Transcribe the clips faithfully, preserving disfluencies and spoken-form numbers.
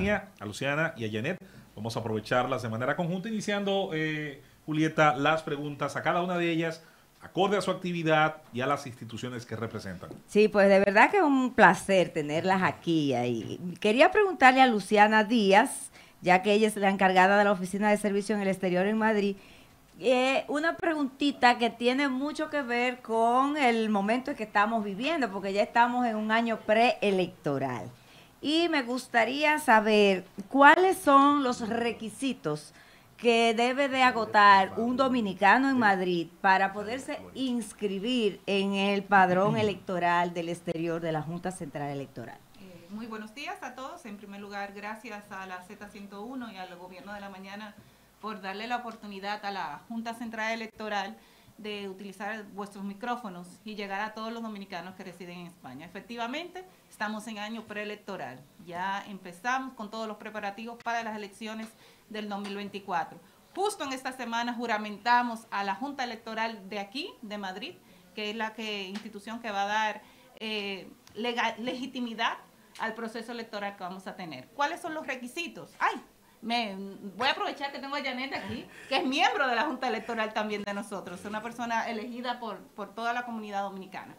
Tania, a Luciana y a Janet. Vamos a aprovecharlas de manera conjunta, iniciando, eh, Julieta, las preguntas a cada una de ellas, acorde a su actividad y a las instituciones que representan. Sí, pues de verdad que es un placer tenerlas aquí. Ahí. Quería preguntarle a Luciana Díaz, ya que ella es la encargada de la Oficina de Servicio en el Exterior en Madrid, eh, una preguntita que tiene mucho que ver con el momento que estamos viviendo, porque ya estamos en un año preelectoral. Y me gustaría saber cuáles son los requisitos que debe de agotar un dominicano en Madrid para poderse inscribir en el padrón electoral del exterior de la Junta Central Electoral. Eh, muy buenos días a todos. En primer lugar, gracias a la Z ciento uno y al Gobierno de la Mañana por darle la oportunidad a la Junta Central Electoral de utilizar vuestros micrófonos y llegar a todos los dominicanos que residen en España. Efectivamente, estamos en año preelectoral. Ya empezamos con todos los preparativos para las elecciones del dos mil veinticuatro. Justo en esta semana juramentamos a la Junta Electoral de aquí, de Madrid, que es la que, institución que va a dar eh, legal, legitimidad al proceso electoral que vamos a tener. ¿Cuáles son los requisitos? ¡Ay! Me, voy a aprovechar que tengo a Janet aquí, que es miembro de la Junta Electoral también de nosotros. Es una persona elegida por, por toda la comunidad dominicana.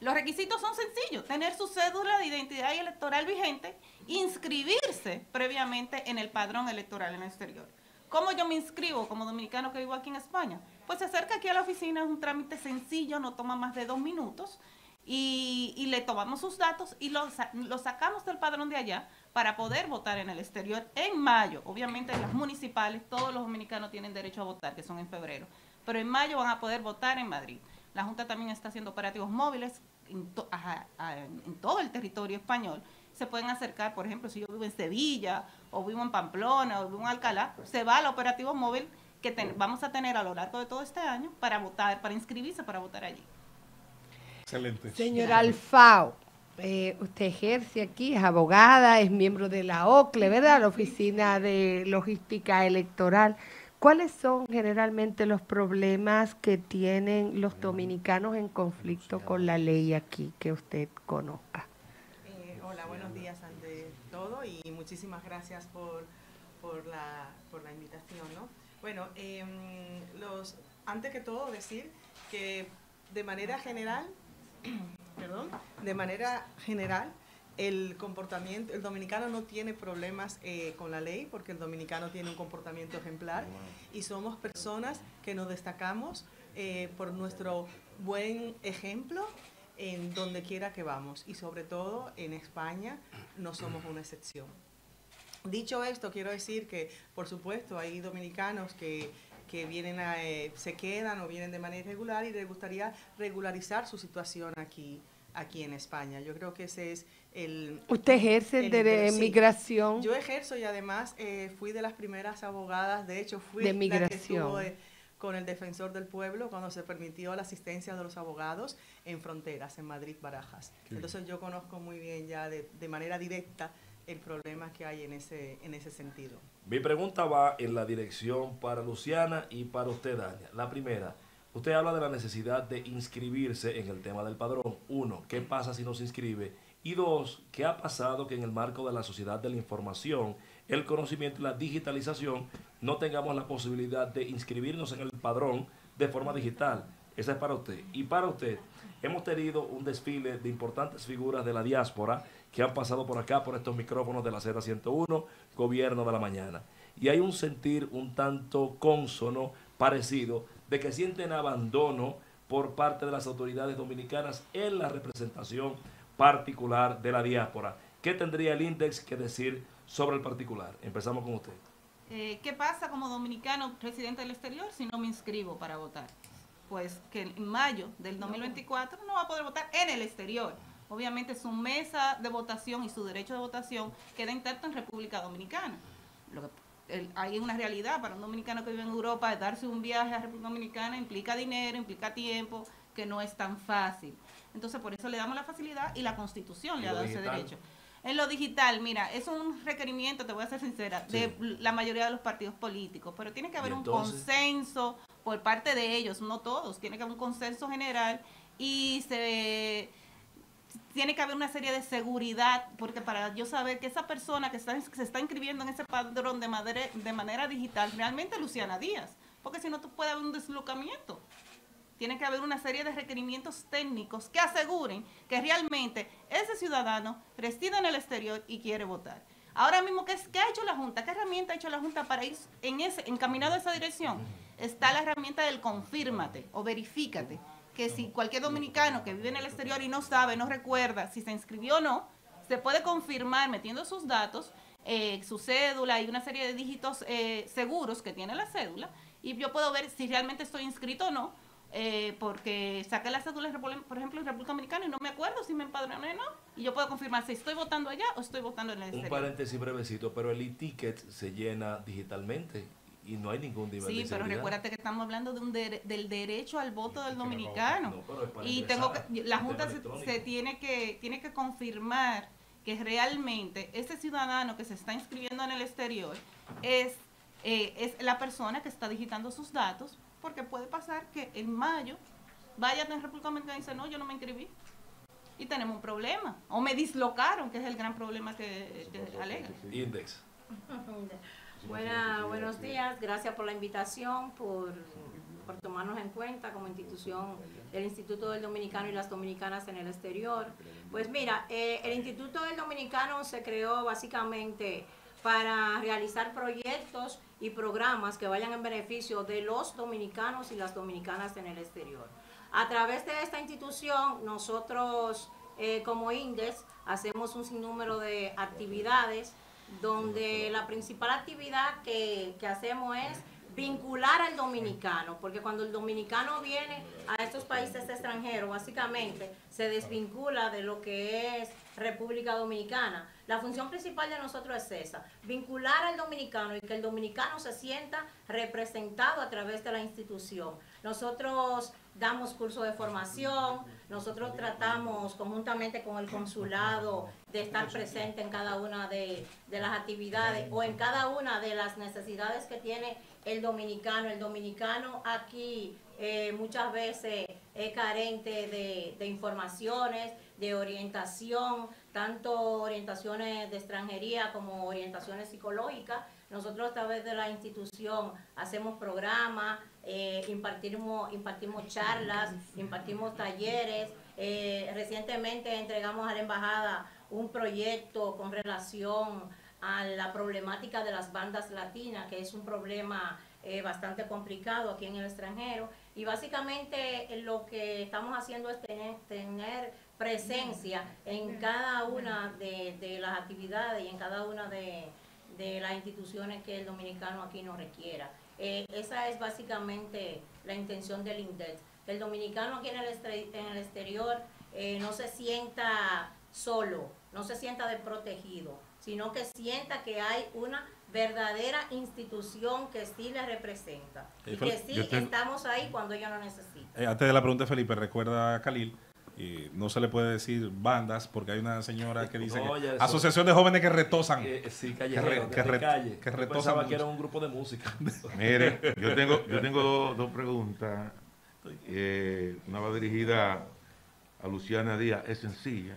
Los requisitos son sencillos: tener su cédula de identidad electoral vigente, inscribirse previamente en el padrón electoral en el exterior. ¿Cómo yo me inscribo como dominicano que vivo aquí en España? Pues se acerca aquí a la oficina, es un trámite sencillo, no toma más de dos minutos, y, y le tomamos sus datos y los, los sacamos del padrón de allá para poder votar en el exterior en mayo. Obviamente en las municipales todos los dominicanos tienen derecho a votar, que son en febrero, pero en mayo van a poder votar en Madrid. La Junta también está haciendo operativos móviles en, to, a, a, en todo el territorio español. Se pueden acercar, por ejemplo, si yo vivo en Sevilla, o vivo en Pamplona, o vivo en Alcalá, se va al operativo móvil que ten, vamos a tener a lo largo de todo este año para votar, para inscribirse, para votar allí. Excelente. Señora Alfau, eh, usted ejerce aquí, es abogada, es miembro de la O C L E, ¿verdad? La Oficina de Logística Electoral. ¿Cuáles son generalmente los problemas que tienen los dominicanos en conflicto con la ley aquí que usted conozca? Eh, hola, buenos días ante todo y muchísimas gracias por, por, la, por la invitación, ¿no? Bueno, eh, los, antes que todo decir que de manera general, perdón, de manera general, el comportamiento, el dominicano no tiene problemas eh, con la ley, porque el dominicano tiene un comportamiento ejemplar y somos personas que nos destacamos eh, por nuestro buen ejemplo en donde quiera que vamos, y sobre todo en España no somos una excepción. Dicho esto, quiero decir que por supuesto hay dominicanos que que vienen a, eh, se quedan o vienen de manera irregular y les gustaría regularizar su situación aquí aquí en España. Yo creo que ese es el... ¿Usted ejerce el, el de sí, migración? Yo ejerzo y además eh, fui de las primeras abogadas, de hecho fui de migración, la que estuvo de, con el Defensor del Pueblo cuando se permitió la asistencia de los abogados en fronteras, en Madrid-Barajas. Sí. Entonces yo conozco muy bien ya de, de manera directa el problema que hay en ese, en ese sentido. Mi pregunta va en la dirección para Luciana y para usted, Dania. La primera... Usted habla de la necesidad de inscribirse en el tema del padrón. Uno, ¿qué pasa si no se inscribe? Y dos, ¿qué ha pasado que en el marco de la sociedad de la información, el conocimiento y la digitalización no tengamos la posibilidad de inscribirnos en el padrón de forma digital? Esa es para usted. Y para usted, hemos tenido un desfile de importantes figuras de la diáspora que han pasado por acá, por estos micrófonos de la Z ciento uno, Gobierno de la Mañana. Y hay un sentir un tanto cónsono, parecido, de que sienten abandono por parte de las autoridades dominicanas en la representación particular de la diáspora. ¿Qué tendría el INDES que decir sobre el particular? Empezamos con usted. Eh, ¿Qué pasa como dominicano residente del exterior si no me inscribo para votar? Pues que en mayo del dos mil veinticuatro no va a poder votar en el exterior. Obviamente su mesa de votación y su derecho de votación queda intacto en República Dominicana. Lo que El, hay una realidad para un dominicano que vive en Europa. Darse un viaje a República Dominicana implica dinero, implica tiempo, que no es tan fácil. Entonces por eso le damos la facilidad y la Constitución le ha dado ese derecho. En lo digital, mira, es un requerimiento, te voy a ser sincera, sí, de la mayoría de los partidos políticos, pero tiene que haber un consenso por parte de ellos, no todos, tiene que haber un consenso general y se... tiene que haber una serie de seguridad, porque para yo saber que esa persona que, está, que se está inscribiendo en ese padrón de, madre, de manera digital realmente es Luciana Díaz, porque si no tú puede haber un deslocamiento. Tiene que haber una serie de requerimientos técnicos que aseguren que realmente ese ciudadano reside en el exterior y quiere votar. Ahora mismo, ¿qué, es, qué ha hecho la Junta? ¿Qué herramienta ha hecho la Junta para ir en ese, encaminado a esa dirección? Está la herramienta del confírmate o verifícate, que si cualquier dominicano que vive en el exterior y no sabe, no recuerda si se inscribió o no, se puede confirmar metiendo sus datos, eh, su cédula y una serie de dígitos eh, seguros que tiene la cédula, y yo puedo ver si realmente estoy inscrito o no. Eh, porque saqué las cédulas, por ejemplo, en República Dominicana y no me acuerdo si me empadroné o no, y yo puedo confirmar si estoy votando allá o estoy votando en el exterior. Un paréntesis brevecito, pero el e-ticket se llena digitalmente y no hay ningún nivel sí, de seguridad. Sí, pero recuérdate que estamos hablando de un de, del derecho al voto y del dominicano, no, no, y tengo que, la Junta se, se tiene que tiene que confirmar que realmente ese ciudadano que se está inscribiendo en el exterior es, eh, es la persona que está digitando sus datos, porque puede pasar que en mayo vaya a República Dominicana y dice, no, yo no me inscribí, y tenemos un problema, o me dislocaron, que es el gran problema que, que alega. Index. Buena, buenos días, gracias por la invitación, por, por tomarnos en cuenta como institución del Instituto del Dominicano y las Dominicanas en el Exterior. Pues mira, eh, el Instituto del Dominicano se creó básicamente para realizar proyectos y programas que vayan en beneficio de los dominicanos y las dominicanas en el exterior. A través de esta institución, nosotros eh, como INDES hacemos un sinnúmero de actividades, donde la principal actividad que, que hacemos es vincular al dominicano, porque cuando el dominicano viene a estos países extranjeros, básicamente se desvincula de lo que es República Dominicana. La función principal de nosotros es esa, vincular al dominicano y que el dominicano se sienta representado a través de la institución. Nosotros damos cursos de formación, nosotros tratamos conjuntamente con el consulado de estar presente en cada una de, de las actividades o en cada una de las necesidades que tiene el dominicano. El dominicano aquí eh, muchas veces es carente de, de informaciones, de orientación, tanto orientaciones de extranjería como orientaciones psicológicas. Nosotros a través de la institución hacemos programas, eh, impartimos, impartimos charlas, impartimos talleres. Eh, recientemente entregamos a la embajada un proyecto con relación a la problemática de las bandas latinas, que es un problema eh, bastante complicado aquí en el extranjero. Y básicamente lo que estamos haciendo es tener, tener presencia en cada una de, de las actividades y en cada una de, de las instituciones que el dominicano aquí nos requiera. Eh, esa es básicamente la intención del INDES, que el dominicano aquí en el, en el exterior eh, no se sienta solo, no se sienta desprotegido, sino que sienta que hay una verdadera institución que sí le representa y que sí estamos ahí cuando ellos lo necesitan. Eh, antes de la pregunta de Felipe, recuerda a Khalil, Eh, no se le puede decir bandas porque hay una señora que dice no, que asociación de jóvenes que retozan eh, sí, callejero, que, re, que, re, calle. que retozan pensaba que era un grupo de música. Mire, yo tengo, yo tengo dos, dos preguntas, eh, una va dirigida a Luciana Díaz, es sencilla,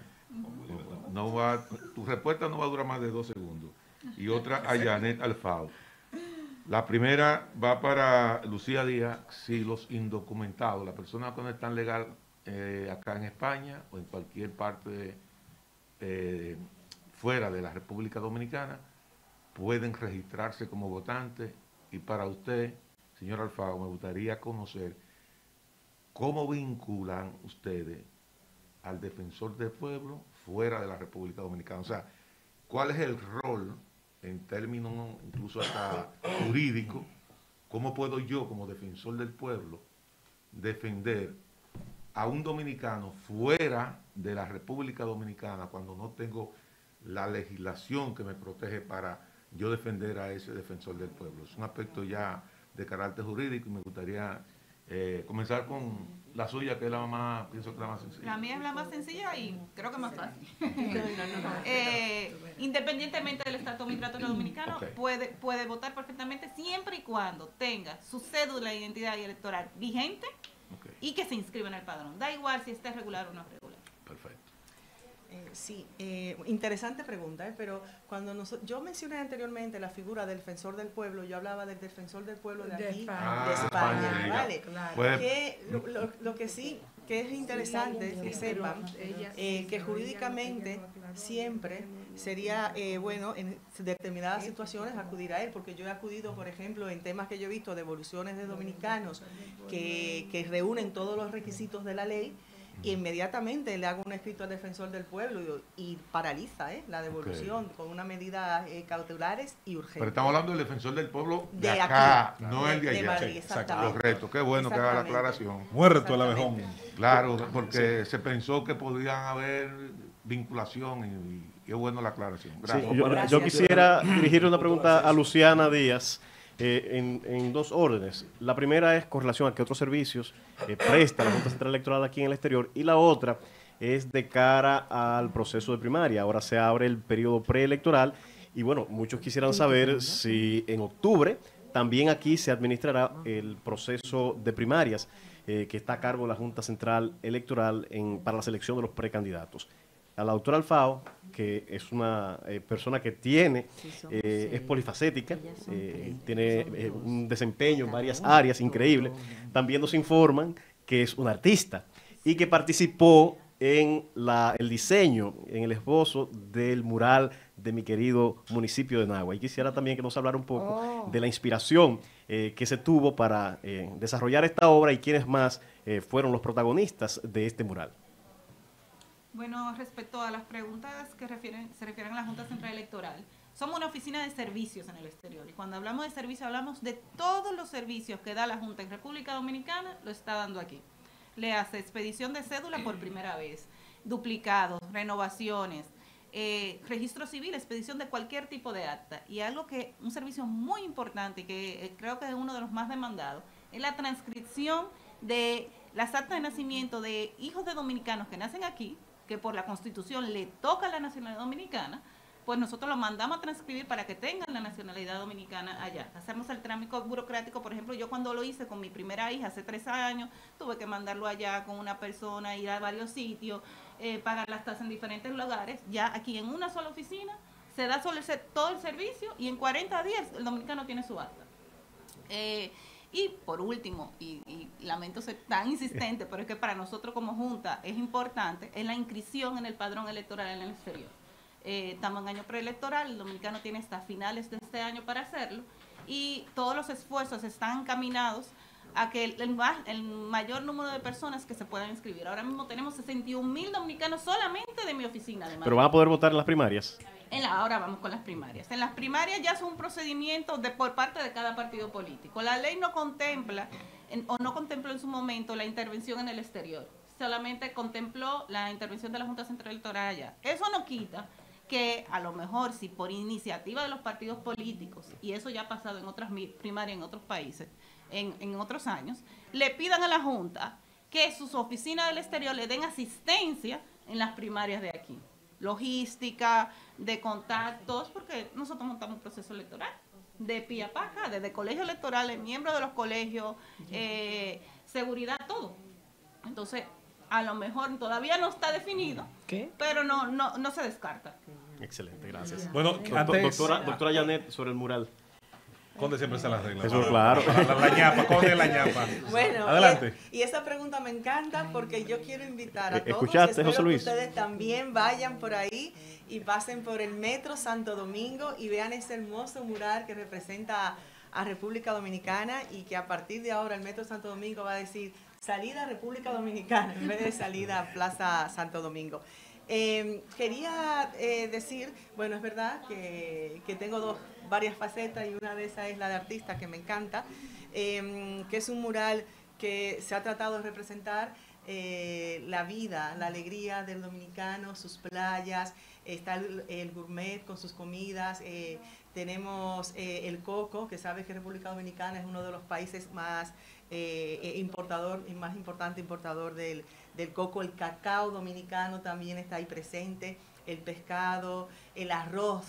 no va, tu respuesta no va a durar más de dos segundos, y otra a Janet Alfau. La primera va para Lucía Díaz, si los indocumentados, las personas que no están legal Eh, acá en España o en cualquier parte de, eh, fuera de la República Dominicana, pueden registrarse como votantes. Y para usted, señor Alfau, me gustaría conocer cómo vinculan ustedes al defensor del pueblo fuera de la República Dominicana. O sea, ¿cuál es el rol en términos incluso hasta jurídico? ¿Cómo puedo yo como defensor del pueblo defender a un dominicano fuera de la República Dominicana cuando no tengo la legislación que me protege para yo defender a ese defensor del pueblo? Es un aspecto ya de carácter jurídico y me gustaría eh, comenzar con la suya, que es la más, pienso que la más sencilla. La mía es la más sencilla y creo que más fácil. no, no, no. Eh, independientemente del estatus migratorio dominicano, okay. puede, puede votar perfectamente siempre y cuando tenga su cédula de identidad y electoral vigente, okay, y que se inscriba en el padrón. Da igual si está regular o no regular. Perfecto. Sí, eh, interesante pregunta, ¿eh? Pero cuando nos, yo mencioné anteriormente la figura del defensor del pueblo, yo hablaba del defensor del pueblo de, de aquí, España. de España, ah, ¿vale? Claro. Pues, que, lo, lo, lo que sí que es interesante sí, que sepan eh, que jurídicamente siempre sería eh, bueno en determinadas situaciones acudir a él, porque yo he acudido, por ejemplo, en temas que yo he visto de devoluciones de dominicanos que, que reúnen todos los requisitos de la ley, y inmediatamente le hago un escrito al defensor del pueblo y, y paraliza eh, la devolución okay. con una medida eh, cautelares y urgente. Pero estamos hablando del defensor del pueblo de, de acá, aquí, no de, el de allá. De Madrid, correcto, qué bueno que haga la aclaración. Muerto el abejón. Claro, porque sí. se pensó que podían haber vinculación y qué bueno la aclaración. Gracias. Sí, yo, Gracias. yo quisiera dirigir una pregunta a Luciana Díaz. Eh, en, en dos órdenes. La primera es con relación a qué otros servicios eh, presta la Junta Central Electoral aquí en el exterior, y la otra es de cara al proceso de primaria. Ahora se abre el periodo preelectoral y bueno, muchos quisieran saber si en octubre también aquí se administrará el proceso de primarias eh, que está a cargo de la Junta Central Electoral en, para la selección de los precandidatos. A la doctora Alfau, que es una eh, persona que tiene, sí, son, eh, sí. es polifacética, eh, tiene eh, un desempeño en varias áreas increíble. También nos informan que es un artista y que participó en la, el diseño, en el esbozo del mural de mi querido municipio de Nagua. Y quisiera también que nos hablara un poco oh. de la inspiración eh, que se tuvo para eh, desarrollar esta obra y quiénes más eh, fueron los protagonistas de este mural. Bueno, respecto a las preguntas que refieren, se refieren a la Junta Central Electoral, somos una oficina de servicios en el exterior, y cuando hablamos de servicios hablamos de todos los servicios que da la Junta en República Dominicana, lo está dando aquí. Le hace expedición de cédula por primera vez, duplicados, renovaciones, eh, registro civil, expedición de cualquier tipo de acta, y algo que, un servicio muy importante y que eh, creo que es uno de los más demandados, es la transcripción de las actas de nacimiento de hijos de dominicanos que nacen aquí, que por la Constitución le toca a la nacionalidad dominicana, pues nosotros lo mandamos a transcribir para que tengan la nacionalidad dominicana allá. Hacemos el trámite burocrático, por ejemplo, yo cuando lo hice con mi primera hija hace tres años, tuve que mandarlo allá con una persona, ir a varios sitios, eh, pagar las tasas en diferentes lugares. Ya aquí en una sola oficina se da solo el, todo el servicio y en cuarenta días el dominicano tiene su acta. Eh, Y por último, y, y lamento ser tan insistente, pero es que para nosotros como Junta es importante, es la inscripción en el padrón electoral en el exterior. Eh, estamos en año preelectoral, el dominicano tiene hasta finales de este año para hacerlo, y todos los esfuerzos están encaminados a que el, el, el mayor número de personas que se puedan inscribir. Ahora mismo tenemos sesenta y un mil dominicanos solamente de mi oficina. De ¿Pero van a poder votar en las primarias? En la, ahora vamos con las primarias. En las primarias ya es un procedimiento de, por parte de cada partido político. La ley no contempla, en, o no contempló en su momento, la intervención en el exterior. Solamente contempló la intervención de la Junta Central Electoral allá. Eso no quita que a lo mejor si por iniciativa de los partidos políticos, y eso ya ha pasado en otras primarias en otros países, En, en otros años, le pidan a la Junta que sus oficinas del exterior le den asistencia en las primarias de aquí. Logística, de contactos, porque nosotros montamos un proceso electoral de pie a paja, desde colegios electorales, miembros de los colegios, eh, seguridad, todo. Entonces, a lo mejor todavía no está definido, ¿Qué? pero no, no, no se descarta. Excelente, gracias. Bueno, antes, doctora, doctora Yanet, sobre el mural. Conde siempre se las reglas. Eso, claro. La, la ñapa, Conde la ñapa. Bueno, adelante. Y, y esa pregunta me encanta porque yo quiero invitar a eh, todos. Escuchaste, José Luis. Que ustedes también vayan por ahí y pasen por el Metro Santo Domingo y vean ese hermoso mural que representa a, a República Dominicana, y que a partir de ahora el Metro Santo Domingo va a decir salida a República Dominicana en vez de salida a Plaza Santo Domingo. Eh, quería eh, decir, bueno, es verdad que, que tengo dos, varias facetas, y una de esas es la de artista, que me encanta, eh, que es un mural que se ha tratado de representar eh, la vida, la alegría del dominicano, sus playas, está el, el gourmet con sus comidas, eh, tenemos eh, el coco, que sabes que República Dominicana es uno de los países más eh, importador, y más importante importador del del coco, el cacao dominicano también está ahí presente, el pescado, el arroz,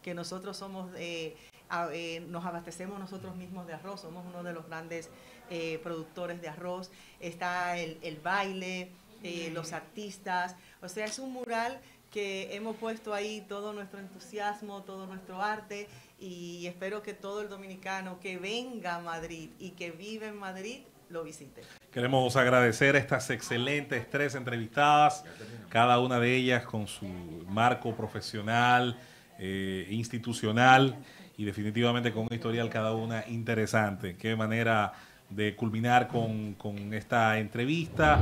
que nosotros somos, eh, a, eh, nos abastecemos nosotros mismos de arroz, somos uno de los grandes eh, productores de arroz, está el, el baile, eh, los artistas, O sea, es un mural que hemos puesto ahí todo nuestro entusiasmo, todo nuestro arte, y espero que todo el dominicano que venga a Madrid y que vive en Madrid lo visite. Queremos agradecer a estas excelentes tres entrevistadas, cada una de ellas con su marco profesional, eh, institucional, y definitivamente con un historial cada una interesante. Qué manera de culminar con, con esta entrevista.